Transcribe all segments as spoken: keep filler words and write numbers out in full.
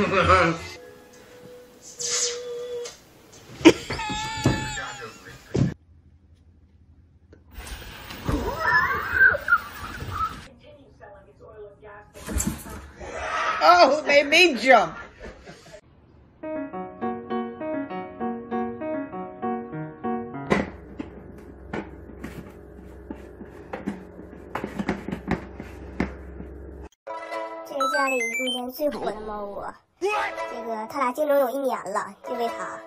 Oh, it made me jump.家里目前最火的猫窝，这个他俩竞争有一年了，就为他。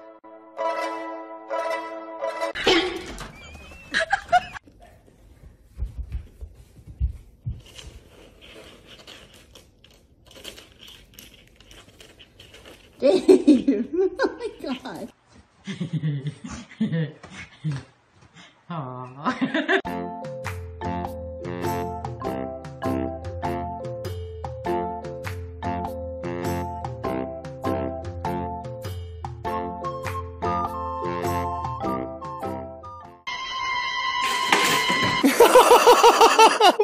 Dave, oh my god. Aww.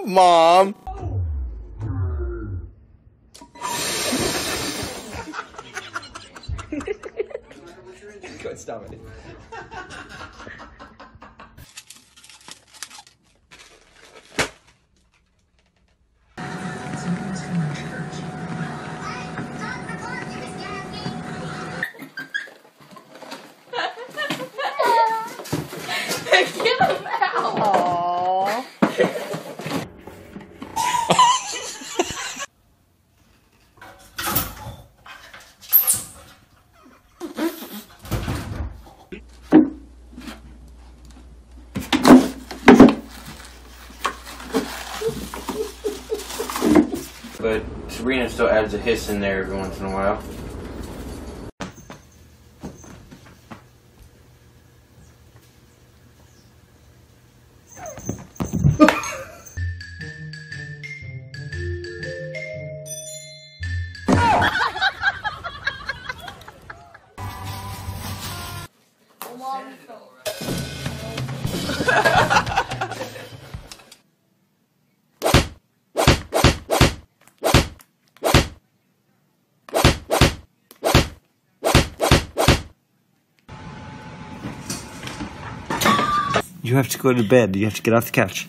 Mom. Good, stop it. Get him out. But Sabrina still adds a hiss in there every once in a while. You have to go to bed. You have to get off the couch.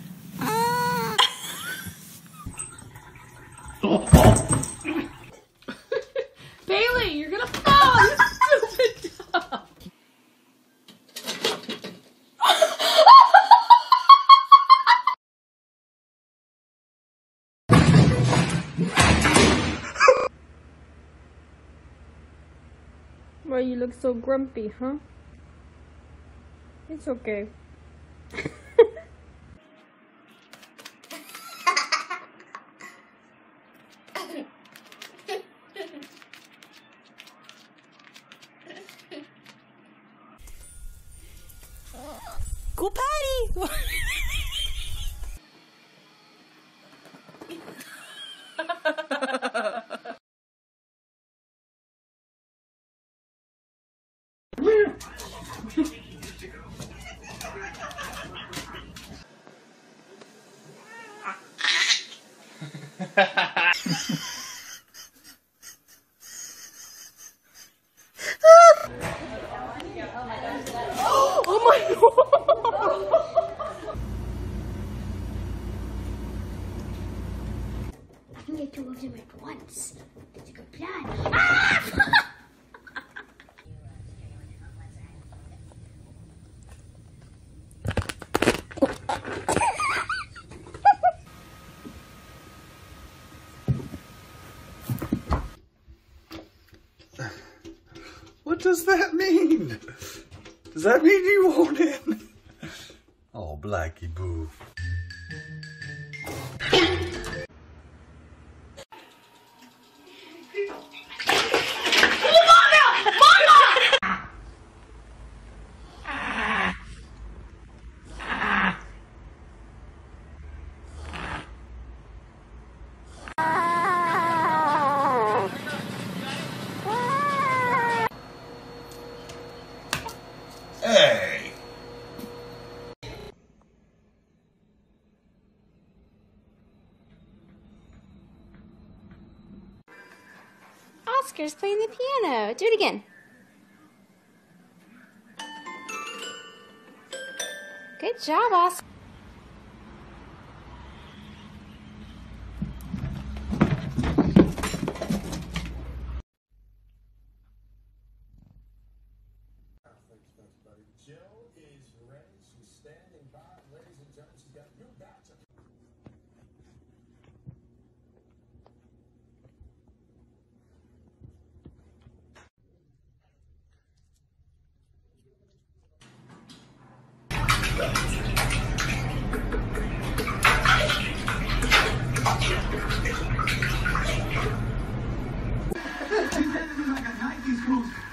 Bailey, you're gonna fall. You stupid dog. Well, you look so grumpy, huh? It's okay. Go party! You get two of them at once. It's a good plan. Ah! What does that mean? Does that mean you won't in? Oh, Blackie Boo. Hey! Oscar's playing the piano. Do it again. Good job, Oscar. Jill is ready. She's standing by. Ladies and gentlemen, she's got a new batch of...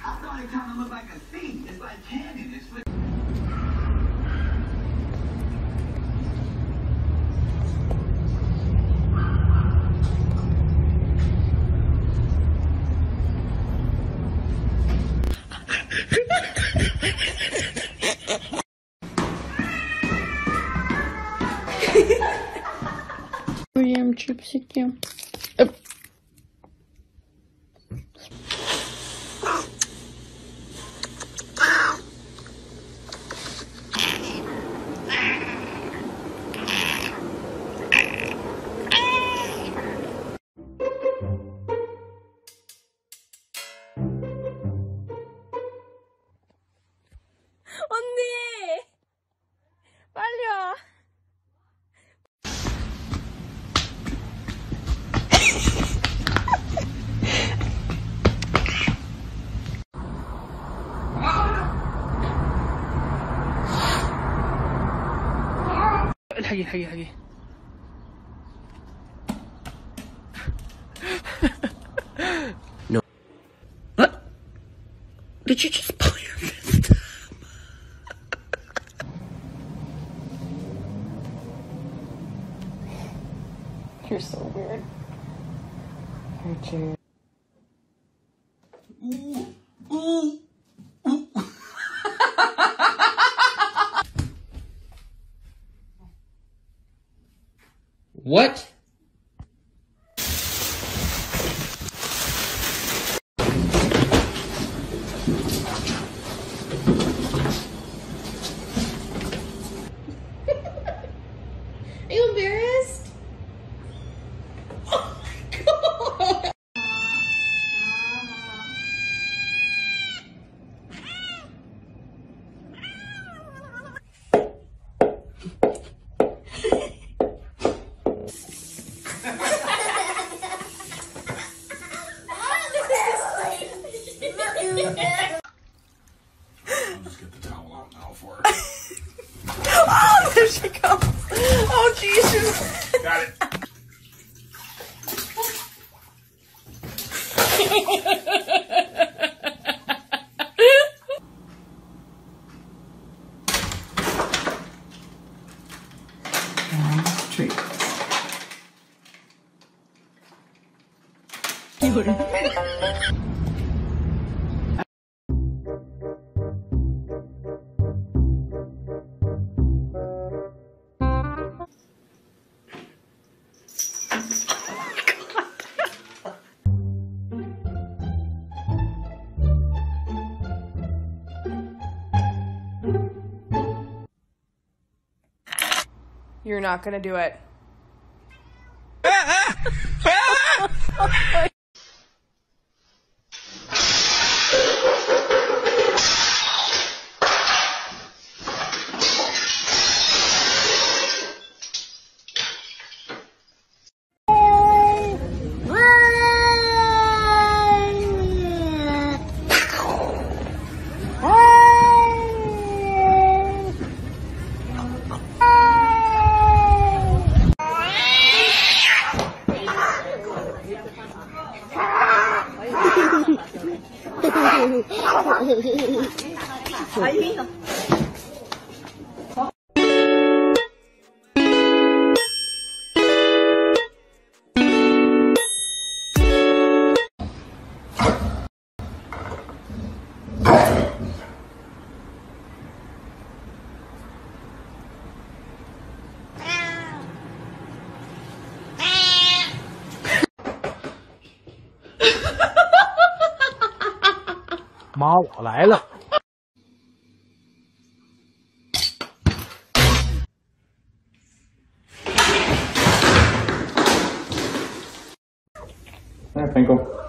I thought it kind of looked like a sea. It's like candy. It's like... Ем чипсики. 언니! 빨리 와! 하기 하기 하기 No. What? Did you just pull your fist? You're so weird. You're too. Ooh, ooh, ooh. What? Are you embarrassed? I'll just get the towel out now for her. Oh, there she comes. Oh, Jesus. Got it. And treat. Cute. You're not gonna do it. I mean them. 妈，我来了。哎，成功。